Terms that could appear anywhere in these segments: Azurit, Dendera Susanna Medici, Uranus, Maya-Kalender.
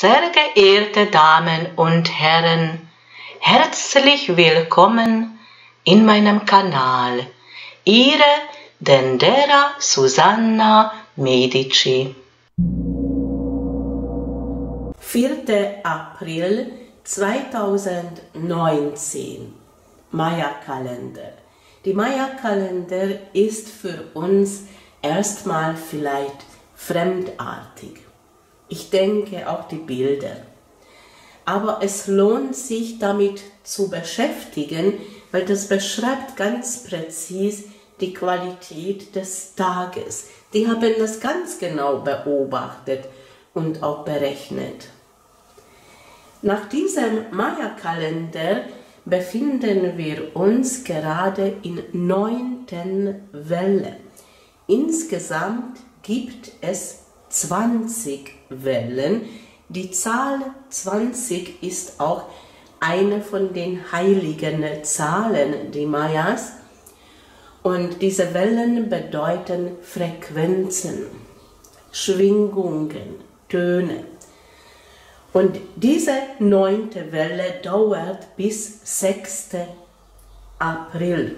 Sehr geehrte Damen und Herren, herzlich willkommen in meinem Kanal, Ihre Dendera Susanna Medici. 4. April 2019, Maya-Kalender. Die Maya-Kalender ist für uns erstmal vielleicht fremdartig. Ich denke auch die Bilder. Aber es lohnt sich, damit zu beschäftigen, weil das beschreibt ganz präzis die Qualität des Tages. Die haben das ganz genau beobachtet und auch berechnet. Nach diesem Maya-Kalender befinden wir uns gerade in 9. Welle. Insgesamt gibt es 20 Wellen. Die Zahl 20 ist auch eine von den heiligen Zahlen, die Mayas. Und diese Wellen bedeuten Frequenzen, Schwingungen, Töne. Und diese 9. Welle dauert bis 6. April.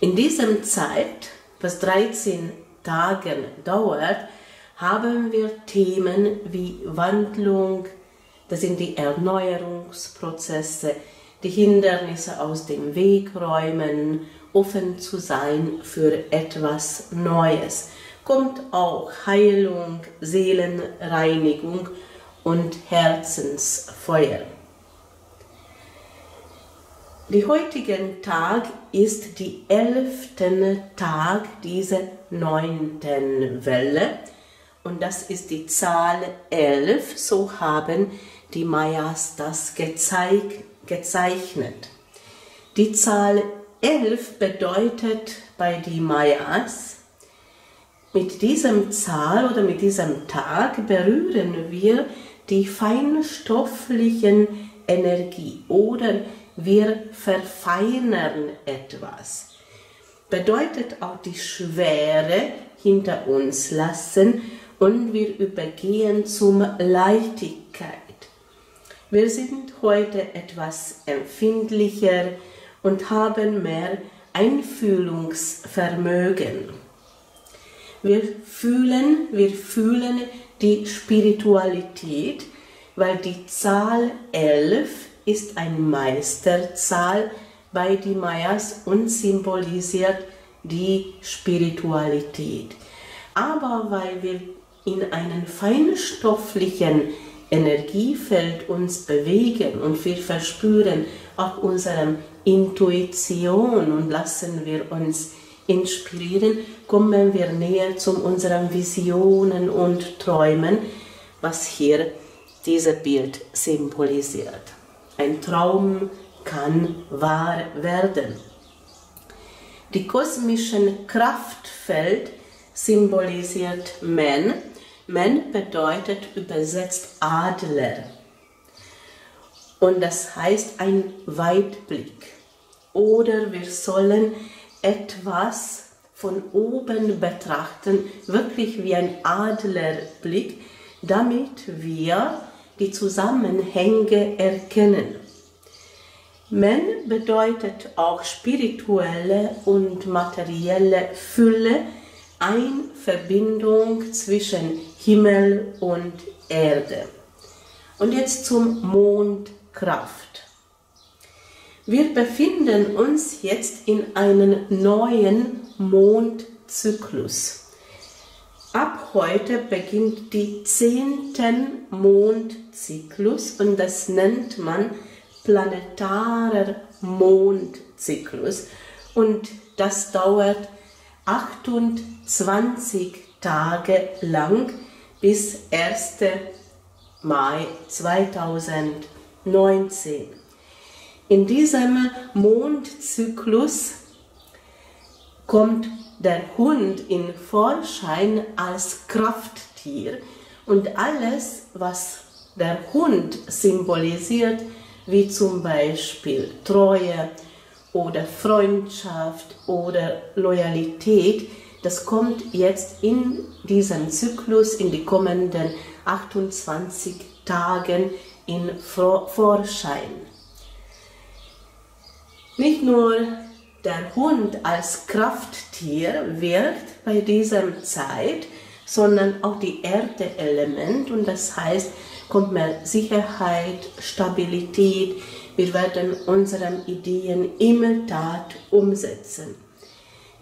In dieser Zeit, was 13 Tagen dauert, haben wir Themen wie Wandlung, das sind die Erneuerungsprozesse, die Hindernisse aus dem Weg räumen, offen zu sein für etwas Neues. Kommt auch Heilung, Seelenreinigung und Herzensfeuer. Der heutige Tag ist die 11. Tag dieser 9. Welle und das ist die Zahl 11, so haben die Mayas das gezeichnet. Die Zahl 11 bedeutet bei den Mayas, mit diesem Zahl oder mit diesem Tag berühren wir die feinstofflichen Energie oder wir verfeinern etwas. Bedeutet auch die Schwere hinter uns lassen und wir übergehen zum Leichtigkeit. Wir sind heute etwas empfindlicher und haben mehr Einfühlungsvermögen. Wir fühlen die Spiritualität, weil die Zahl 11 ist eine Meisterzahl bei den Mayas und symbolisiert die Spiritualität. Aber weil wir in einem feinstofflichen Energiefeld uns bewegen und wir verspüren auch unsere Intuition und lassen wir uns inspirieren, kommen wir näher zu unseren Visionen und Träumen, was hier dieses Bild symbolisiert. Ein Traum kann wahr werden. Die kosmischen Kraftfeld symbolisiert Men. Men bedeutet übersetzt Adler. Und das heißt ein Weitblick. Oder wir sollen etwas von oben betrachten, wirklich wie ein Adlerblick, damit wir die Zusammenhänge erkennen. Men bedeutet auch spirituelle und materielle Fülle, eine Verbindung zwischen Himmel und Erde. Und jetzt zum Mondkraft. Wir befinden uns jetzt in einem neuen Mondzyklus. Ab heute beginnt die 10. Mondzyklus und das nennt man planetarer Mondzyklus. Und das dauert 28 Tage lang bis 1. Mai 2019. In diesem Mondzyklus kommt der Hund in Vorschein als Krafttier und alles, was der Hund symbolisiert, wie zum Beispiel Treue oder Freundschaft oder Loyalität, das kommt jetzt in diesem Zyklus in die kommenden 28 Tagen in Vorschein. Nicht nur der Hund als Krafttier wirkt bei dieser Zeit, sondern auch die Erdeelement, und das heißt, kommt mehr Sicherheit, Stabilität. Wir werden unsere Ideen immer Tat umsetzen.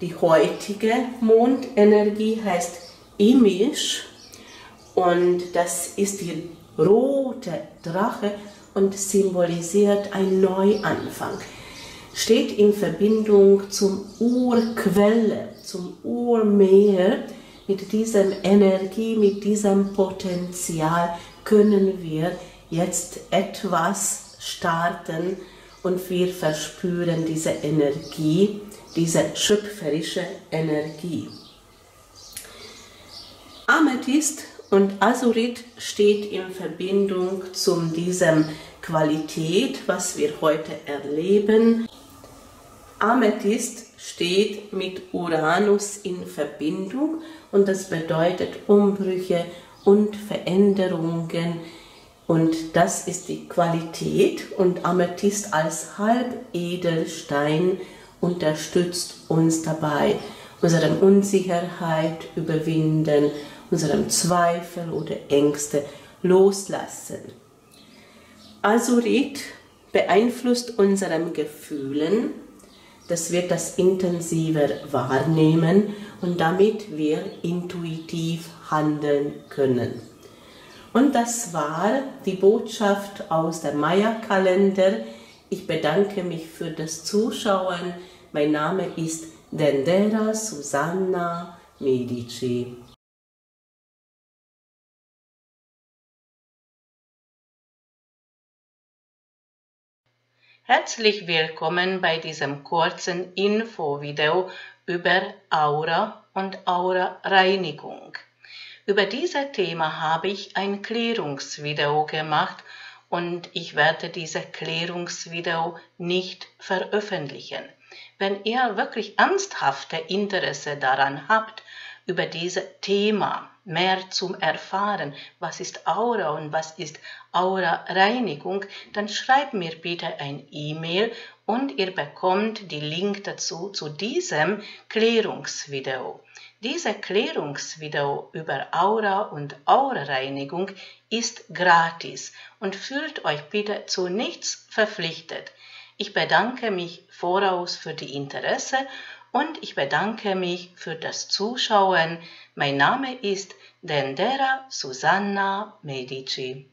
Die heutige Mondenergie heißt Image, und das ist die rote Drache und symbolisiert einen Neuanfang. Steht in Verbindung zum Urquelle, zum Urmeer. Mit dieser Energie, mit diesem Potenzial können wir jetzt etwas starten, und wir verspüren diese Energie, diese schöpferische Energie. Amethyst und Azurit steht in Verbindung zu dieser Qualität, was wir heute erleben. Amethyst steht mit Uranus in Verbindung, und das bedeutet Umbrüche und Veränderungen, und das ist die Qualität, und Amethyst als Halbedelstein unterstützt uns dabei, unsere Unsicherheit überwinden, unsere Zweifel oder Ängste loslassen. Azurit beeinflusst unsere Gefühle, dass wir das intensiver wahrnehmen und damit wir intuitiv handeln können. Und das war die Botschaft aus der Maya-Kalender. Ich bedanke mich für das Zuschauen. Mein Name ist Dendera Susanna Medici. Herzlich willkommen bei diesem kurzen Infovideo über Aura und Aura-Reinigung. Über dieses Thema habe ich ein Klärungsvideo gemacht, und ich werde dieses Klärungsvideo nicht veröffentlichen. Wenn ihr wirklich ernsthafte Interesse daran habt, über dieses Thema mehr zu erfahren, was ist Aura und was ist Aura-Reinigung, dann schreibt mir bitte ein E-Mail, und ihr bekommt den Link dazu zu diesem Klärungsvideo. Dieses Klärungsvideo über Aura und Aura-Reinigung ist gratis, und fühlt euch bitte zu nichts verpflichtet. Ich bedanke mich voraus für die Interesse, und ich bedanke mich für das Zuschauen. Mein Name ist Dendera Susanna Medici.